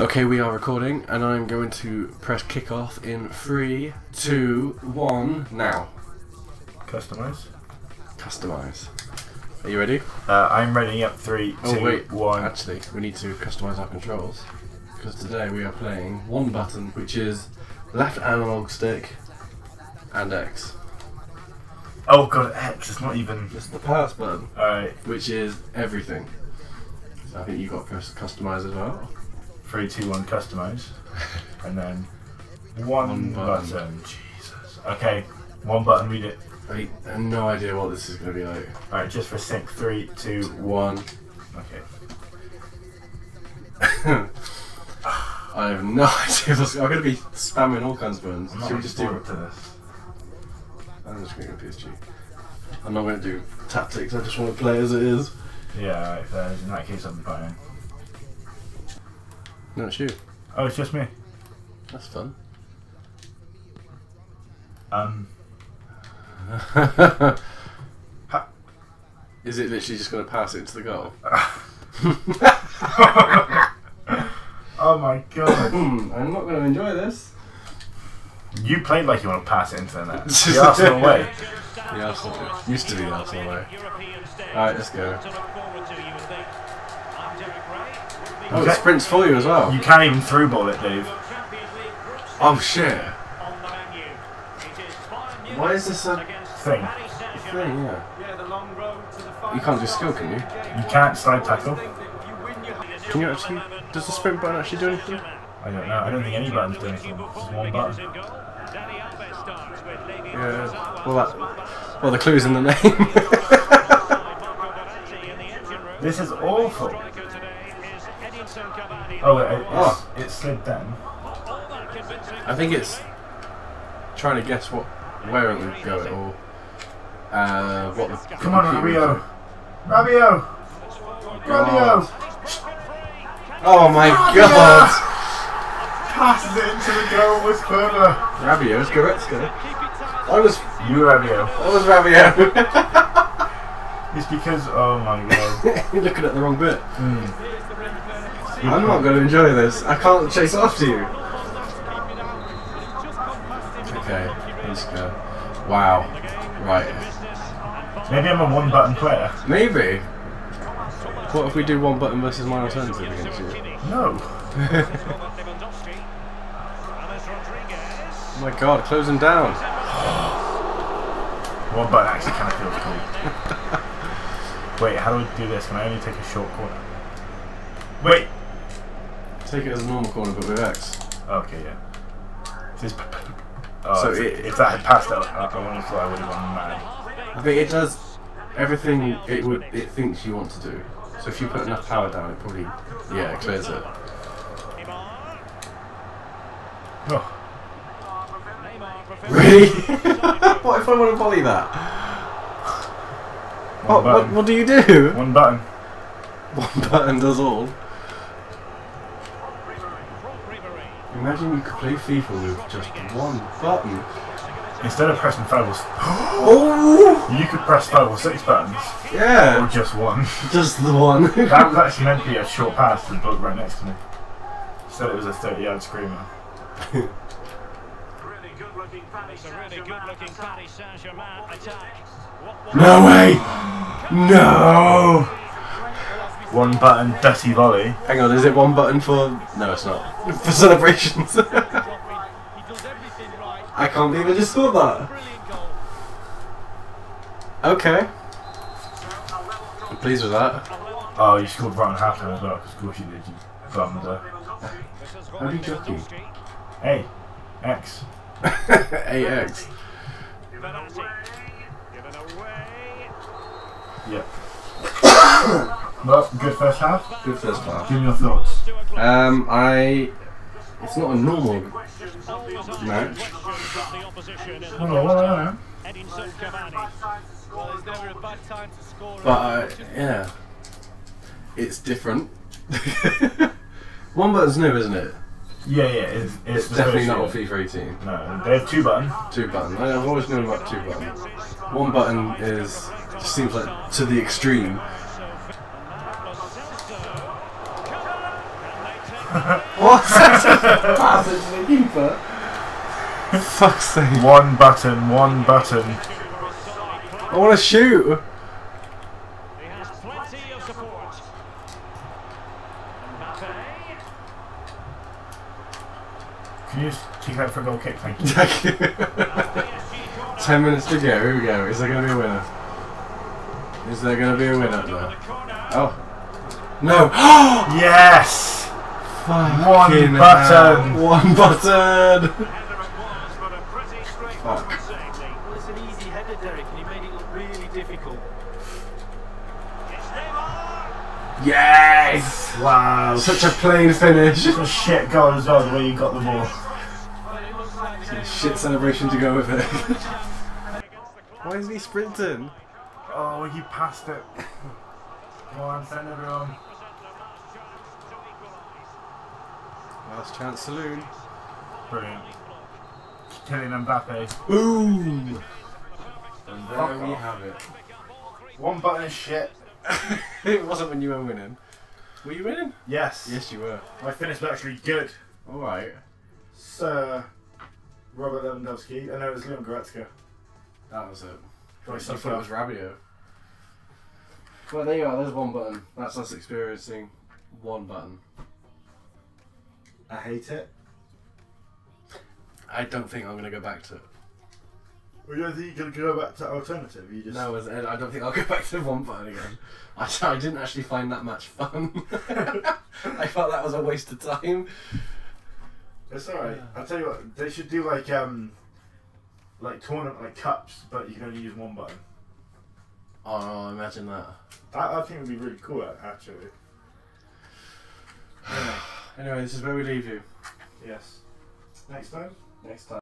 Okay, we are recording, and I'm going to press kickoff in 3, 2, 1, now. Customize. Customize. Are you ready? I'm ready, yep, 3, oh, 2, wait. 1. Actually, we need to customize our controls, because today we are playing one button, which is left analog stick and X. Oh god, X, it's not even... It's the pass button. Alright. Which is everything. So I think you've got to press customize as well. 3, 2, 1, customize. And then one button. Jesus. Okay, one button, read it. I have no idea what this is going to be like. Alright, just for sync. 3, 2, 1. Okay. I have no idea. I'm going to be spamming all kinds of buttons. Should we just do it to this? I'm just going to go PSG. I'm not going to do tactics, I just want to play as it is. Yeah, alright, fair. In that case, I'm fine. No, it's you. Oh, it's just me. That's fun. Is it literally just going to pass it to the goal? Oh my god. I'm not going to enjoy this. You played like you want to pass it into the net. The Arsenal way. The Arsenal way. Used to be the Arsenal way. Alright, let's go. Oh, it sprints for you as well. You can't even through ball it, Dave. Oh shit. Why is this a thing? Yeah. You can't do skill, can you? You can't slide tackle. Can you actually... Does the sprint button actually do anything? I don't know. I don't think any button's do anything. Just one button. Yeah. Well, that... Well, the clue's in the name. This is awful. Oh, wait, it slid down. I think it's trying to guess where it would go, or what the... Come on, Rabiot! Rabiot! Rabiot! Oh my god! Passes it into the goal with further. Rabiot is Goretzka. I was... You Rabiot. I was Rabiot. It's because... Oh my god. You're looking at the wrong bit. Mm. I'm not going to enjoy this. I can't chase after you. Okay, let's go. Wow. Right. Maybe I'm a one button player. Maybe. What if we do one button versus my alternative against you? No. Oh my god, close them down. One button actually kind of feels cool. Wait, how do we do this? Can I only take a short corner? Wait! Take it as a normal corner, but with X. Okay, yeah. So if that had passed out, I wouldn't have thought I would have gone mad. I think it does everything it thinks you want to do. So if you put enough power down, it probably it clears it. Oh. Really? What if I want to volley that? What do you do? One button. One button does all. Imagine you could play FIFA with just one button. Instead of pressing 5 or 6, you could press 5 or 6 buttons. Yeah. Or just one. Just the one. That was actually meant to be a short pass to the bloke right next to me. So it was a 30-yard screamer. Really good looking Paris Saint-Germain attack. No way! No! One button, dirty volley. Hang on, is it one button for... No, it's not. For celebrations. I can't believe I just saw that. Okay. I'm pleased with that. Oh, you scored right on half as well, because of course you did. You bummer. How do you jockey? Hey, X. AX. Yep. Well, good first half. Good first half. Give me your thoughts. It's not a normal match. But yeah, it's different. One button's new, isn't it? Yeah, it's definitely not on FIFA 18. No, they have 2 button. 2 button. I've always known about 2 button. 1 button is just seems like to the extreme. What? Passage to the keeper. Fuck's sake. One button, one button. I want to shoot. He has plenty of support. Mbappé. Can you just take that for a goal kick, thank you? 10 minutes to go. Here we go. Is there going to be a winner? Is there going to be a winner there? Oh. No! Yes! Fucking button! Hell. One button! Fuck. Well, it's an easy header, Derek, and you made it look really difficult. Yes! Wow. Such a plain finish. It's a shit goal as well, the way you got the ball. It's a shit celebration to go with it. Why isn't he sprinting? Oh, he passed it. Go on, send everyone. Last chance saloon. Brilliant. Killing Mbappé. Boom! And there we have it. One button is shit. It wasn't when you were winning. Were you winning? Yes. Yes, you were. My finish was actually good. Alright. Sir Robert Lewandowski. And no, it was Goretzka. That was it. I thought it was Rabiot. Well, there you are, there's one button. That's us experiencing one button. I hate it. I don't think I'm going to go back to it. Well, you don't think you're going to go back to alternative? You just... No, I don't think I'll go back to one button again. I didn't actually find that much fun. I felt that was a waste of time. It's alright. I'll tell you what, they should do like tournament, like cups, but you can only use one button. Oh, imagine that. I think it would be really cool, actually. Anyway, this is where we leave you. Yes. Next time? Next time.